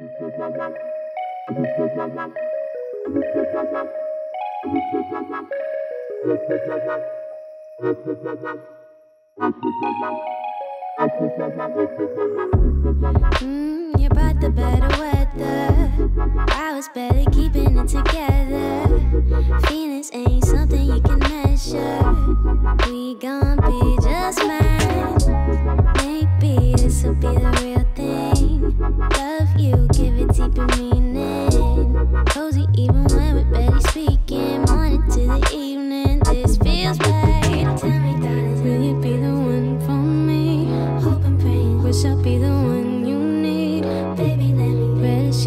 You brought the better weather. I was barely keeping it together. Feelings ain't something you can measure. We gon' be just fine. Maybe this will be the real thing. Love you, give it deeper meaning. Cozy even when we're barely speaking. Morning to the evening, this feels right. Tell me, darling, will you be the one for me? Hope and praying, wish I'll be the one you need. Baby, let me relish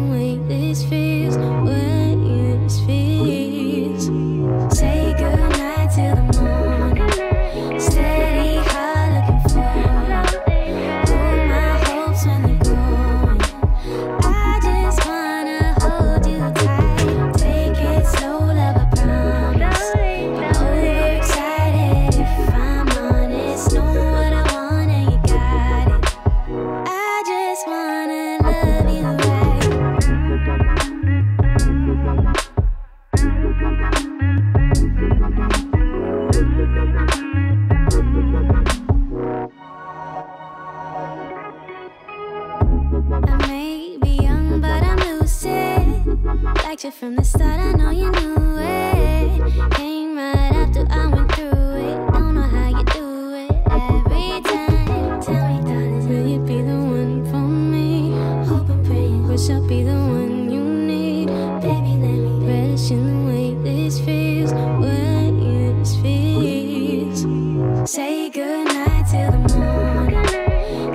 the way this feels. When this feels. Say goodnight till the morning. Steady high, looking forward. All my hopes when you're gone. I just wanna hold you tight. Take it slow, love, I promise. Oh, you're excited. If I'm honest, know what I want and you got it. I just wanna love you right. I may be young, but I'm lucid. Liked you from the start, I know you knew it. Came right after I went through it. Don't know how you do it every time. Tell me, darling, will you be the one for me? Hope and praying, wish I'll be the one you need. Baby, let me relish in the way this feels. When this feels. Say goodnight till the morning.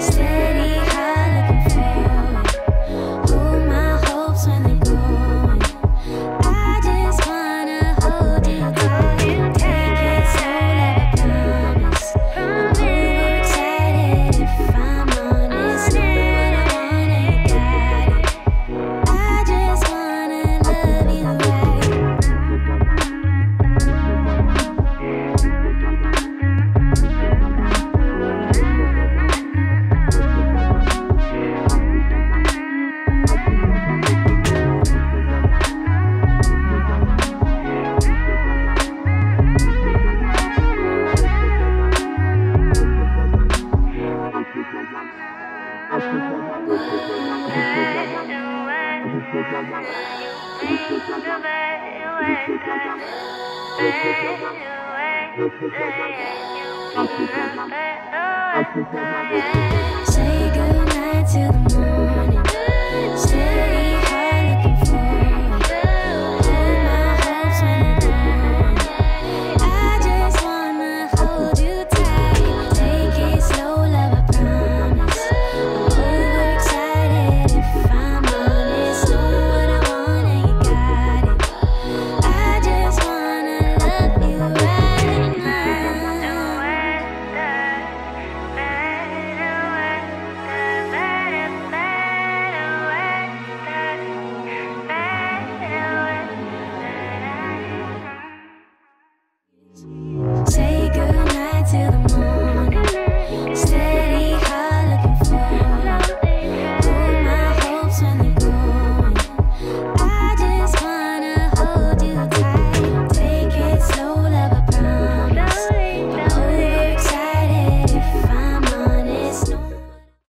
Steady high, looking forward. Hold my hopes when they're gone. I just wanna hold you tight. Take it slow, love, I promise. Oh, you're excited. If I'm honest, know what I want and you got it. I just wanna love you right. Say goodnight till the morning.